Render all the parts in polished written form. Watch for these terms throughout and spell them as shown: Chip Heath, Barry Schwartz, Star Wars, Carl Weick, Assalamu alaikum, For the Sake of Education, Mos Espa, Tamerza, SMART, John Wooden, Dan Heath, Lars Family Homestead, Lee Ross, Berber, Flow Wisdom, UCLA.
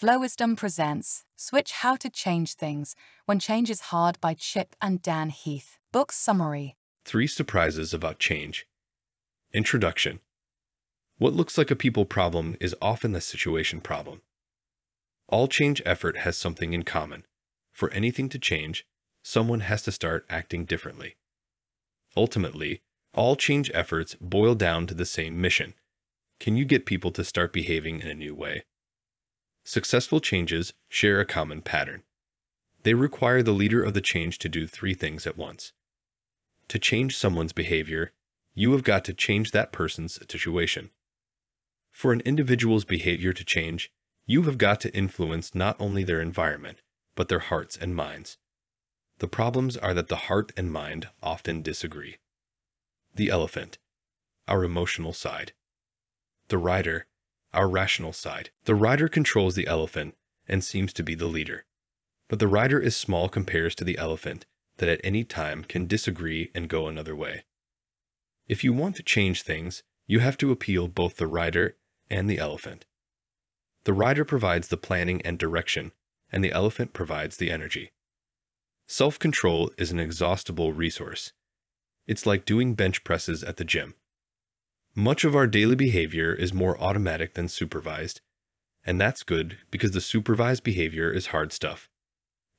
Flow Wisdom presents Switch: How to Change Things When Change is Hard by Chip and Dan Heath. Book summary. 3 surprises about change. Introduction. What looks like a people problem is often the situation problem. All change effort has something in common. For anything to change, someone has to start acting differently. Ultimately, all change efforts boil down to the same mission. Can you get people to start behaving in a new way? Successful changes share a common pattern. They require the leader of the change to do 3 things at once. To change someone's behavior, you have got to change that person's situation. For an individual's behavior to change, you have got to influence not only their environment, but their hearts and minds. The problems are that the heart and mind often disagree. The elephant, our emotional side. The rider, our rational side. The rider controls the elephant and seems to be the leader. But the rider is small compared to the elephant that at any time can disagree and go another way. If you want to change things, you have to appeal both the rider and the elephant. The rider provides the planning and direction, and the elephant provides the energy. Self-control is an inexhaustible resource. It's like doing bench presses at the gym. Much of our daily behavior is more automatic than supervised, and that's good because the supervised behavior is hard stuff.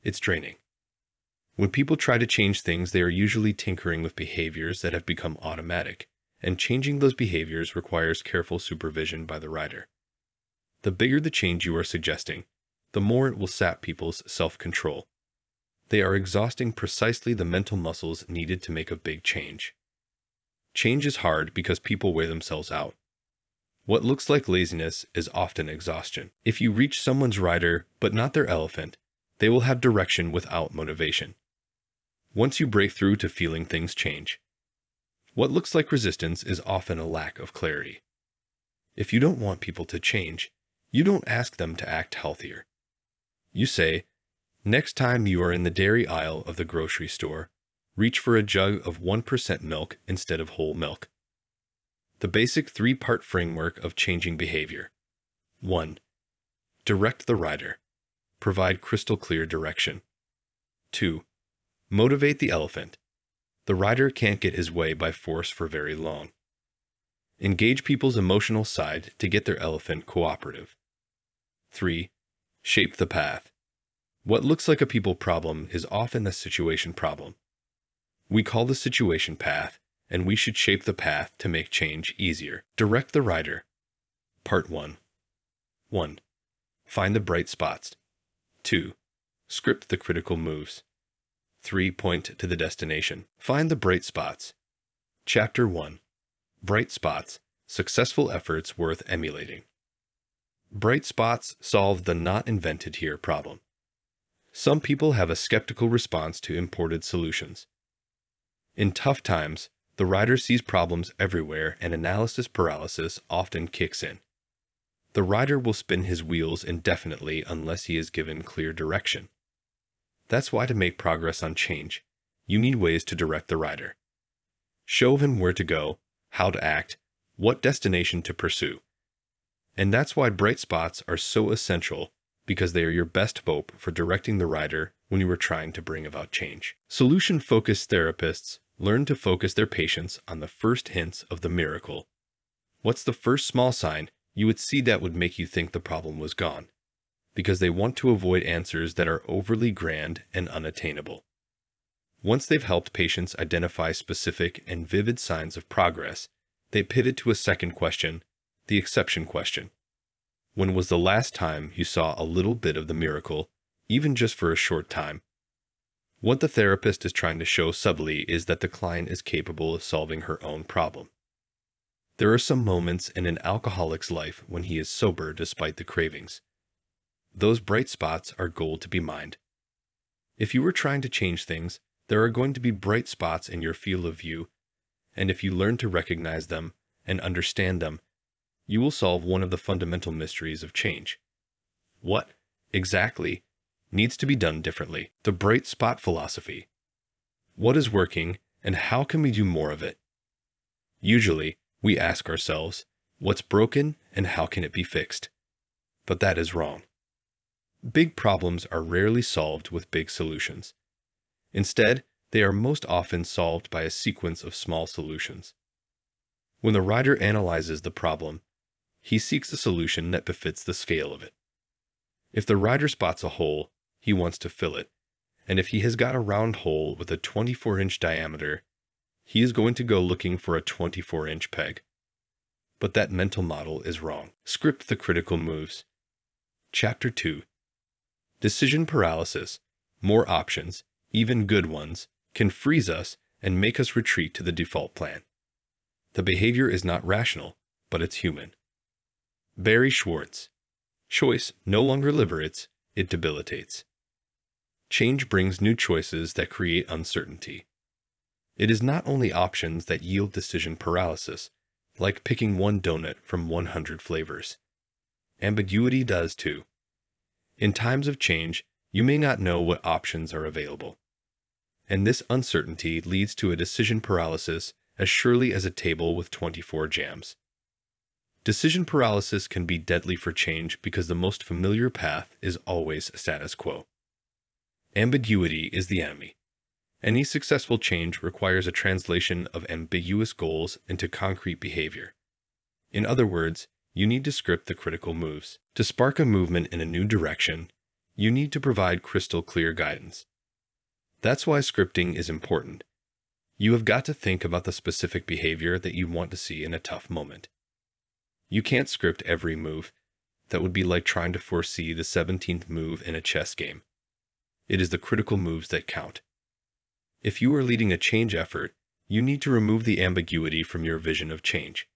It's draining. When people try to change things, they are usually tinkering with behaviors that have become automatic, and changing those behaviors requires careful supervision by the rider. The bigger the change you are suggesting, the more it will sap people's self-control. They are exhausting precisely the mental muscles needed to make a big change. Change is hard because people wear themselves out. What looks like laziness is often exhaustion. If you reach someone's rider, but not their elephant, they will have direction without motivation. Once you break through to feeling things change, what looks like resistance is often a lack of clarity. If you don't want people to change, you don't ask them to act healthier. You say, next time you are in the dairy aisle of the grocery store, reach for a jug of 1% milk instead of whole milk. The basic 3-part framework of changing behavior. 1. Direct the rider. Provide crystal clear direction. 2. Motivate the elephant. The rider can't get his way by force for very long. Engage people's emotional side to get their elephant cooperative. 3. Shape the path. What looks like a people problem is often a situation problem. We call the situation path, and we should shape the path to make change easier. Direct the rider. Part 1. 1. Find the bright spots. 2. Script the critical moves. 3. Point to the destination. Find the bright spots. Chapter 1. Bright spots. Successful efforts worth emulating. Bright spots solve the not invented here problem. Some people have a skeptical response to imported solutions. In tough times, the rider sees problems everywhere and analysis paralysis often kicks in. The rider will spin his wheels indefinitely unless he is given clear direction. That's why to make progress on change, you need ways to direct the rider. Show him where to go, how to act, what destination to pursue. And that's why bright spots are so essential, because they are your best hope for directing the rider when you are trying to bring about change. Solution-focused therapists learn to focus their patients on the first hints of the miracle. What's the first small sign you would see that would make you think the problem was gone? Because they want to avoid answers that are overly grand and unattainable. Once they've helped patients identify specific and vivid signs of progress, they pivot to a second question, the exception question. When was the last time you saw a little bit of the miracle, even just for a short time? What the therapist is trying to show subtly is that the client is capable of solving her own problem. There are some moments in an alcoholic's life when he is sober despite the cravings. Those bright spots are gold to be mined. If you were trying to change things, there are going to be bright spots in your field of view, and if you learn to recognize them and understand them, you will solve one of the fundamental mysteries of change. What, exactly, needs to be done differently? The bright spot philosophy. What is working, and how can we do more of it? Usually, we ask ourselves, what's broken and how can it be fixed? But that is wrong. Big problems are rarely solved with big solutions. Instead, they are most often solved by a sequence of small solutions. When the writer analyzes the problem, he seeks a solution that befits the scale of it. If the writer spots a hole, he wants to fill it, and if he has got a round hole with a 24-inch diameter, he is going to go looking for a 24-inch peg. But that mental model is wrong. Script the critical moves. Chapter 2. Decision paralysis, more options, even good ones, can freeze us and make us retreat to the default plan. The behavior is not rational, but it's human. Barry Schwartz. Choice no longer liberates, it debilitates. Change brings new choices that create uncertainty. It is not only options that yield decision paralysis, like picking one donut from 100 flavors. Ambiguity does too. In times of change, you may not know what options are available. And this uncertainty leads to a decision paralysis as surely as a table with 24 jams. Decision paralysis can be deadly for change because the most familiar path is always status quo. Ambiguity is the enemy. Any successful change requires a translation of ambiguous goals into concrete behavior. In other words, you need to script the critical moves. To spark a movement in a new direction, you need to provide crystal clear guidance. That's why scripting is important. You have got to think about the specific behavior that you want to see in a tough moment. You can't script every move. That would be like trying to foresee the 17th move in a chess game. It is the critical moves that count. If you are leading a change effort, you need to remove the ambiguity from your vision of change.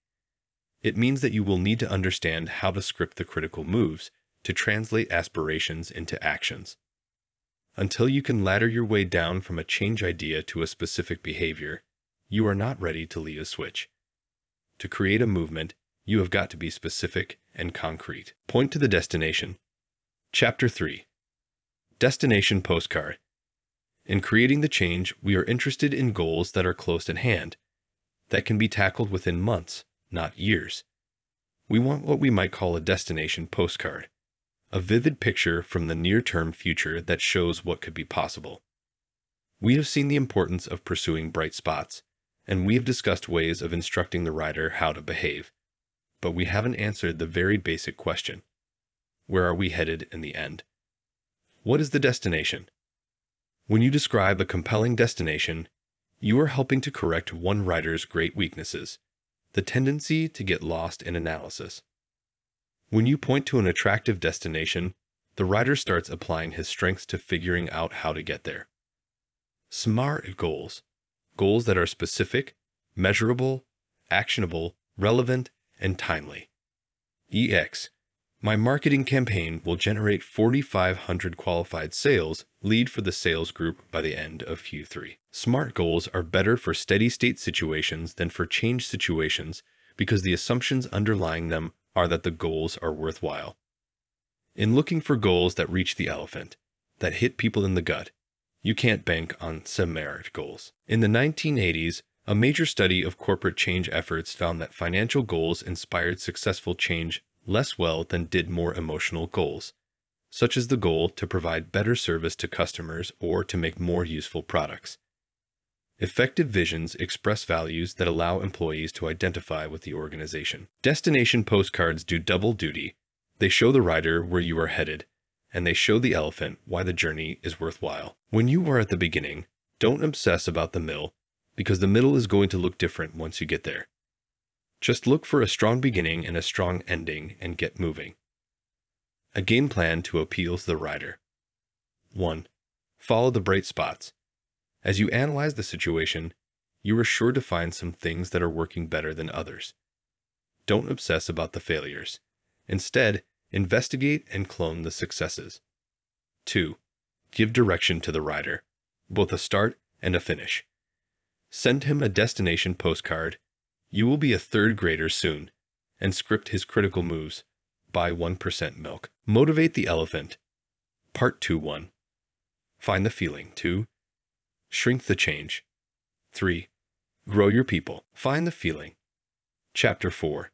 It means that you will need to understand how to script the critical moves to translate aspirations into actions. Until you can ladder your way down from a change idea to a specific behavior, you are not ready to lead a switch. To create a movement, you have got to be specific and concrete. Point to the destination. Chapter 3. Destination postcard. In creating the change, we are interested in goals that are close at hand, that can be tackled within months, not years. We want what we might call a destination postcard, a vivid picture from the near-term future that shows what could be possible. We have seen the importance of pursuing bright spots, and we have discussed ways of instructing the writer how to behave, but we haven't answered the very basic question. Where are we headed in the end? What is the destination? When you describe a compelling destination, you are helping to correct one writer's great weaknesses, the tendency to get lost in analysis. When you point to an attractive destination, the writer starts applying his strengths to figuring out how to get there. SMART goals, goals that are specific, measurable, actionable, relevant, and timely. EX. My marketing campaign will generate 4,500 qualified sales, lead for the sales group by the end of Q3. SMART goals are better for steady-state situations than for change situations because the assumptions underlying them are that the goals are worthwhile. In looking for goals that reach the elephant, that hit people in the gut, you can't bank on SMART goals. In the 1980s, a major study of corporate change efforts found that financial goals inspired successful change less well than did more emotional goals, such as the goal to provide better service to customers or to make more useful products. Effective visions express values that allow employees to identify with the organization. Destination postcards do double duty. They show the writer where you are headed, and they show the elephant why the journey is worthwhile. When you are at the beginning, don't obsess about the middle, because the middle is going to look different once you get there. Just look for a strong beginning and a strong ending and get moving. A game plan to appeal to the writer. 1. Follow the bright spots. As you analyze the situation, you are sure to find some things that are working better than others. Don't obsess about the failures. Instead, investigate and clone the successes. 2. Give direction to the writer, both a start and a finish. Send him a destination postcard. You will be a third grader soon, and script his critical moves. Buy 1% milk. Motivate the elephant. Part 2.1. Find the feeling. 2. Shrink the change. 3. Grow your people. Find the feeling. Chapter 4.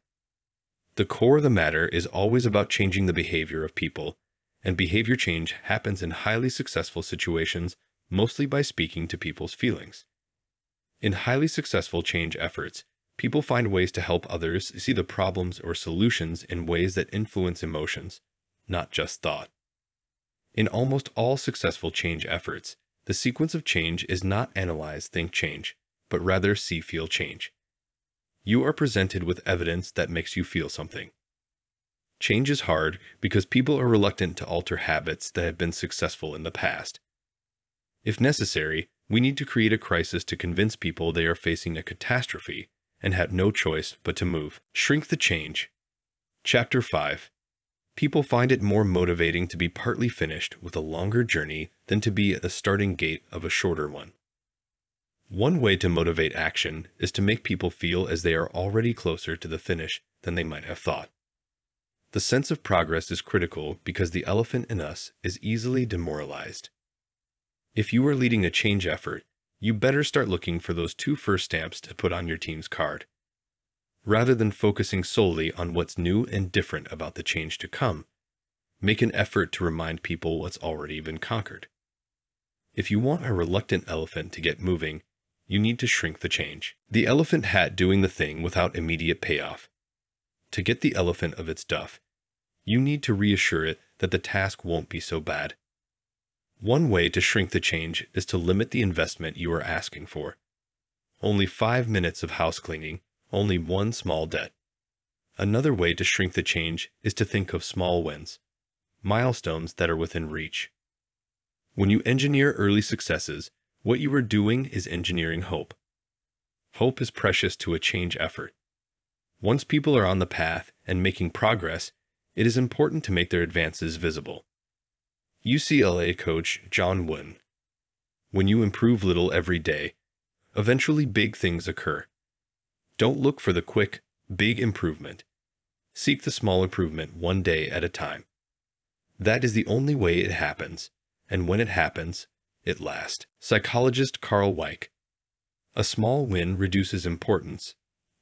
The core of the matter is always about changing the behavior of people, and behavior change happens in highly successful situations, mostly by speaking to people's feelings. In highly successful change efforts, people find ways to help others see the problems or solutions in ways that influence emotions, not just thought. In almost all successful change efforts, the sequence of change is not analyze, think, change, but rather see, feel, change. You are presented with evidence that makes you feel something. Change is hard because people are reluctant to alter habits that have been successful in the past. If necessary, we need to create a crisis to convince people they are facing a catastrophe and have no choice but to move. Shrink the change. Chapter 5. People find it more motivating to be partly finished with a longer journey than to be at the starting gate of a shorter one. One way to motivate action is to make people feel as they are already closer to the finish than they might have thought. The sense of progress is critical because the elephant in us is easily demoralized. If you are leading a change effort, you better start looking for those two first stamps to put on your team's card. Rather than focusing solely on what's new and different about the change to come, make an effort to remind people what's already been conquered. If you want a reluctant elephant to get moving, you need to shrink the change. The elephant hat doing the thing without immediate payoff. To get the elephant of its duff, you need to reassure it that the task won't be so bad. One way to shrink the change is to limit the investment you are asking for. Only 5 minutes of house cleaning, only one small debt. Another way to shrink the change is to think of small wins, milestones that are within reach. When you engineer early successes, what you are doing is engineering hope. Hope is precious to a change effort. Once people are on the path and making progress, it is important to make their advances visible. UCLA coach John Wooden. When you improve little every day, eventually big things occur. Don't look for the quick, big improvement. Seek the small improvement one day at a time. That is the only way it happens, and when it happens, it lasts. Psychologist Carl Weick. A small win reduces importance.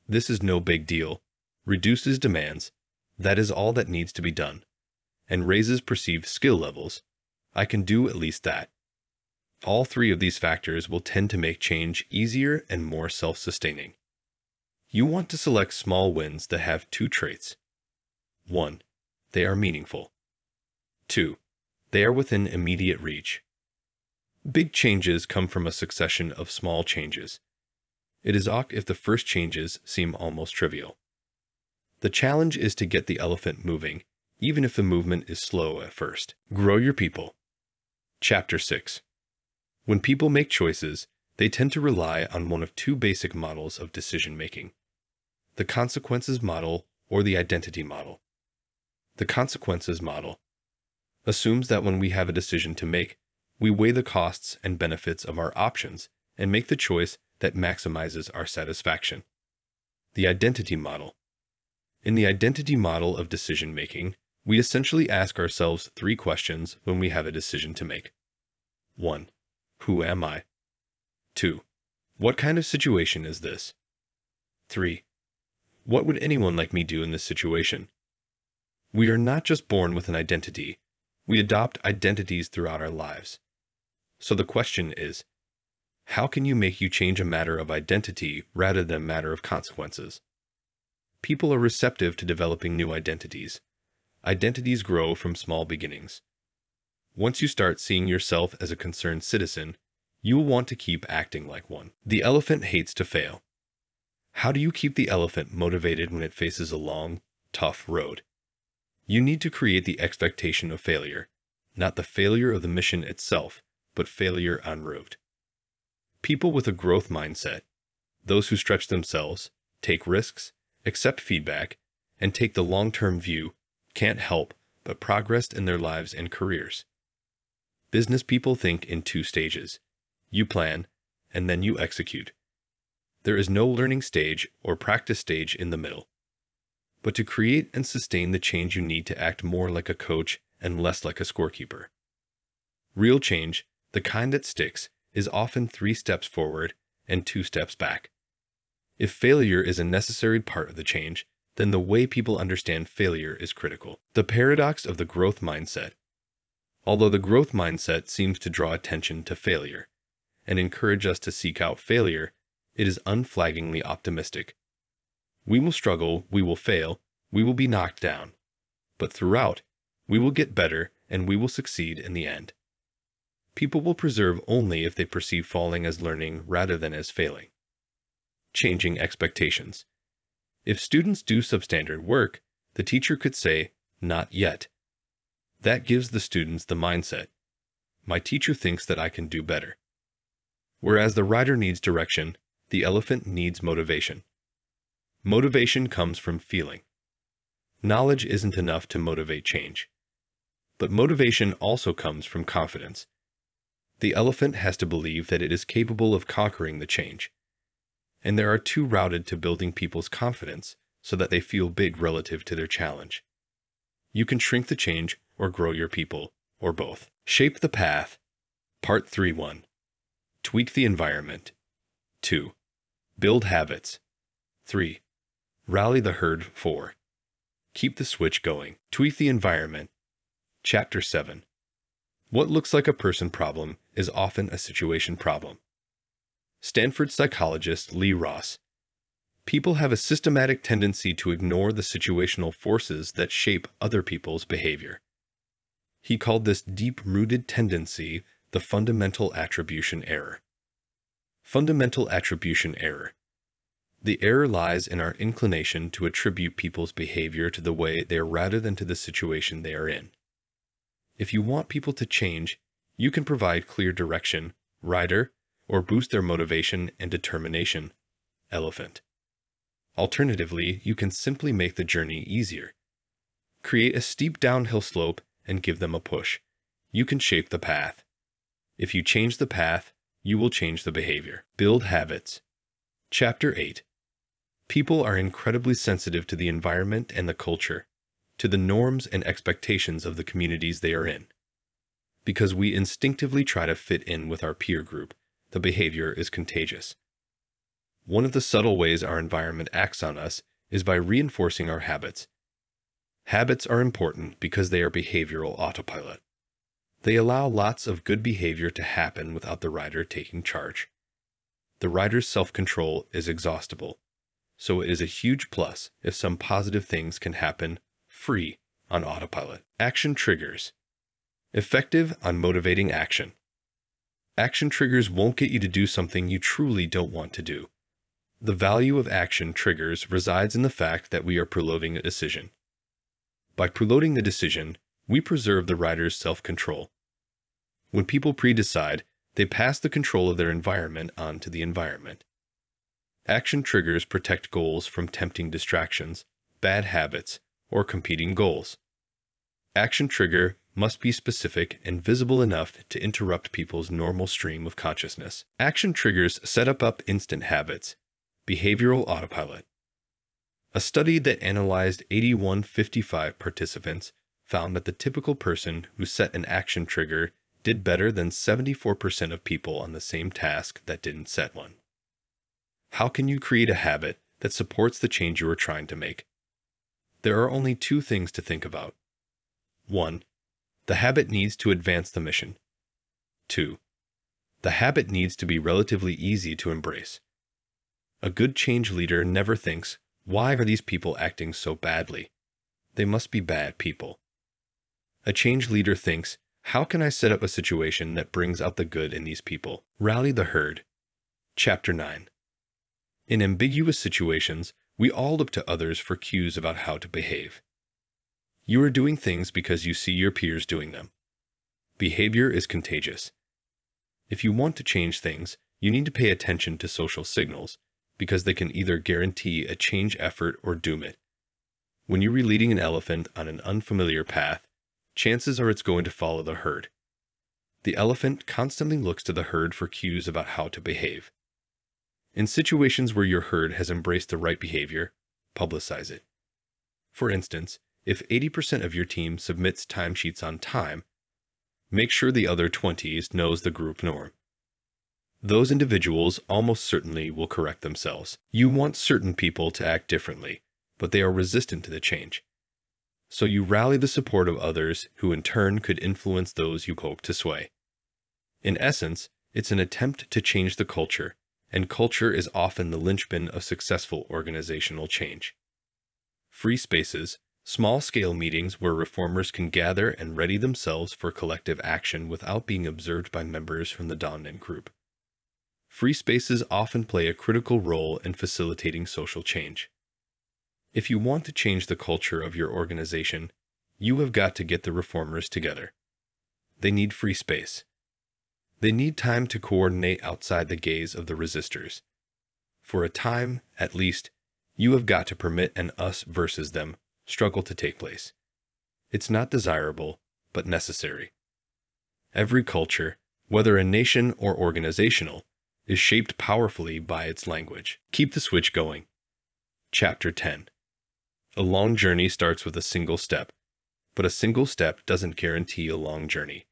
This is no big deal. Reduces demands. That is all that needs to be done. And raises perceived skill levels. I can do at least that. All three of these factors will tend to make change easier and more self-sustaining. You want to select small wins that have two traits. 1. They are meaningful. 2. They are within immediate reach. Big changes come from a succession of small changes. It is odd if the first changes seem almost trivial. The challenge is to get the elephant moving, even if the movement is slow at first. Grow your people. Chapter 6. When people make choices, they tend to rely on one of two basic models of decision-making. The consequences model or the identity model. The consequences model assumes that when we have a decision to make, we weigh the costs and benefits of our options and make the choice that maximizes our satisfaction. The identity model. In the identity model of decision-making, we essentially ask ourselves three questions when we have a decision to make. 1. Who am I? 2. What kind of situation is this? 3. What would anyone like me do in this situation? We are not just born with an identity. We adopt identities throughout our lives. So the question is, how can you make you change a matter of identity rather than a matter of consequences? People are receptive to developing new identities. Identities grow from small beginnings. Once you start seeing yourself as a concerned citizen, you will want to keep acting like one. The elephant hates to fail. How do you keep the elephant motivated when it faces a long, tough road? You need to create the expectation of failure, not the failure of the mission itself, but failure en route. People with a growth mindset, those who stretch themselves, take risks, accept feedback, and take the long-term view, can't help but progress in their lives and careers. Business people think in two stages. You plan, and then you execute. There is no learning stage or practice stage in the middle. But to create and sustain the change, you need to act more like a coach and less like a scorekeeper. Real change, the kind that sticks, is often 3 steps forward and 2 steps back. If failure is a necessary part of the change, then the way people understand failure is critical. The paradox of the growth mindset. although the growth mindset seems to draw attention to failure and encourage us to seek out failure, it is unflaggingly optimistic. We will struggle, we will fail, we will be knocked down, but throughout, we will get better and we will succeed in the end. People will persevere only if they perceive falling as learning rather than as failing. Changing expectations. If students do substandard work, the teacher could say, "Not yet." That gives the students the mindset, "My teacher thinks that I can do better." Whereas the rider needs direction, the elephant needs motivation. Motivation comes from feeling. Knowledge isn't enough to motivate change. But motivation also comes from confidence. The elephant has to believe that it is capable of conquering the change. And there are two routes to building people's confidence so that they feel big relative to their challenge. You can shrink the change or grow your people, or both. Shape the path. Part 3.1. Tweak the environment. 2. Build habits. 3. Rally the herd. 4. Keep the switch going. Tweak the environment. Chapter 7. What looks like a person problem is often a situation problem. Stanford psychologist Lee Ross. People have a systematic tendency to ignore the situational forces that shape other people's behavior. He called this deep-rooted tendency the fundamental attribution error. Fundamental attribution error. The error lies in our inclination to attribute people's behavior to the way they are rather than to the situation they are in. If you want people to change, you can provide clear direction, rider, or boost their motivation and determination, elephant. Alternatively, you can simply make the journey easier. Create a steep downhill slope and give them a push. You can shape the path. If you change the path, you will change the behavior. Build habits. Chapter 8. People are incredibly sensitive to the environment and the culture, to the norms and expectations of the communities they are in. Because we instinctively try to fit in with our peer group, the behavior is contagious. One of the subtle ways our environment acts on us is by reinforcing our habits. Habits are important because they are behavioral autopilot. They allow lots of good behavior to happen without the rider taking charge. The rider's self-control is exhaustible, so it is a huge plus if some positive things can happen free on autopilot. Action triggers. Effective on motivating action. Action triggers won't get you to do something you truly don't want to do. The value of action triggers resides in the fact that we are preloading a decision. By preloading the decision, we preserve the rider's self-control. When people pre-decide, they pass the control of their environment onto the environment. Action triggers protect goals from tempting distractions, bad habits, or competing goals. Action trigger must be specific and visible enough to interrupt people's normal stream of consciousness. Action triggers set up instant habits, behavioral autopilot. A study that analyzed 8,155 participants found that the typical person who set an action trigger did better than 74% of people on the same task that didn't set one. How can you create a habit that supports the change you are trying to make? There are only two things to think about. 1. The habit needs to advance the mission. 2. The habit needs to be relatively easy to embrace. A good change leader never thinks, "Why are these people acting so badly? They must be bad people." A change leader thinks, "How can I set up a situation that brings out the good in these people?" Rally the herd. Chapter 9. In ambiguous situations, we all look to others for cues about how to behave. You are doing things because you see your peers doing them. Behavior is contagious. If you want to change things, you need to pay attention to social signals, because they can either guarantee a change effort or doom it. When you're leading an elephant on an unfamiliar path, chances are it's going to follow the herd. The elephant constantly looks to the herd for cues about how to behave. In situations where your herd has embraced the right behavior, publicize it. For instance, if 80% of your team submits timesheets on time, make sure the other 20s knows the group norm. Those individuals almost certainly will correct themselves. You want certain people to act differently, but they are resistant to the change. so you rally the support of others who in turn could influence those you hope to sway. In essence, it's an attempt to change the culture, and culture is often the linchpin of successful organizational change. Free spaces, small-scale meetings where reformers can gather and ready themselves for collective action without being observed by members from the dominant group. Free spaces often play a critical role in facilitating social change. If you want to change the culture of your organization, you have got to get the reformers together. They need free space. They need time to coordinate outside the gaze of the resistors. For a time, at least, you have got to permit an us versus them struggle to take place. It's not desirable, but necessary. Every culture, whether a nation or organizational, is shaped powerfully by its language. Keep the switch going. Chapter 10. A long journey starts with a single step, but a single step doesn't guarantee a long journey.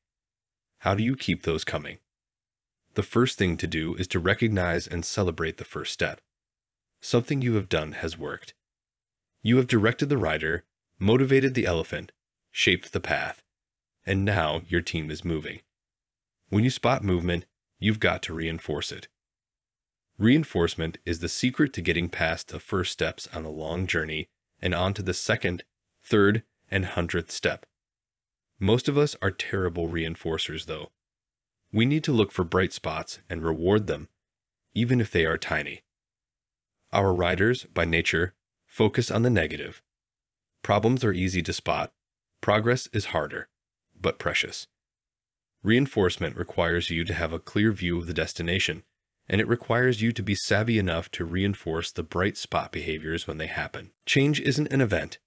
How do you keep those coming? The first thing to do is to recognize and celebrate the first step. Something you have done has worked. You have directed the rider, motivated the elephant, shaped the path, and now your team is moving. When you spot movement, you've got to reinforce it. Reinforcement is the secret to getting past the first steps on a long journey and onto the second, third, and 100th step. Most of us are terrible reinforcers, though. We need to look for bright spots and reward them, even if they are tiny. Our riders, by nature, focus on the negative. Problems are easy to spot. Progress is harder, but precious. Reinforcement requires you to have a clear view of the destination, and it requires you to be savvy enough to reinforce the bright spot behaviors when they happen. Change isn't an event.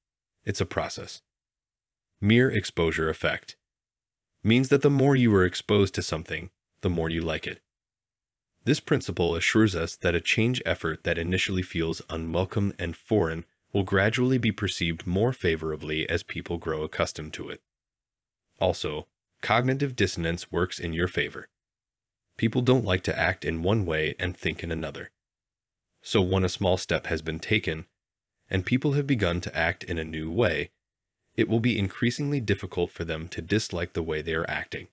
It's a process. Mere exposure effect means that the more you are exposed to something, the more you like it. This principle assures us that a change effort that initially feels unwelcome and foreign will gradually be perceived more favorably as people grow accustomed to it. Also, cognitive dissonance works in your favor. People don't like to act in one way and think in another. So when a small step has been taken, and people have begun to act in a new way, it will be increasingly difficult for them to dislike the way they are acting.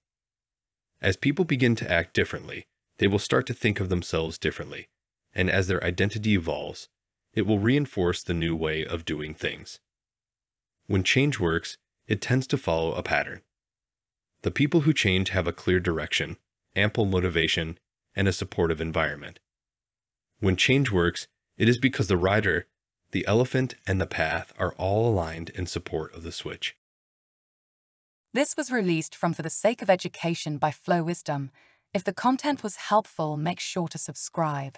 As people begin to act differently, they will start to think of themselves differently, and as their identity evolves, it will reinforce the new way of doing things. When change works, it tends to follow a pattern. The people who change have a clear direction, ample motivation, and a supportive environment. When change works, it is because the rider, the elephant, and the path are all aligned in support of the switch. This was released from For the Sake of Education by Flow Wisdom. If the content was helpful, make sure to subscribe.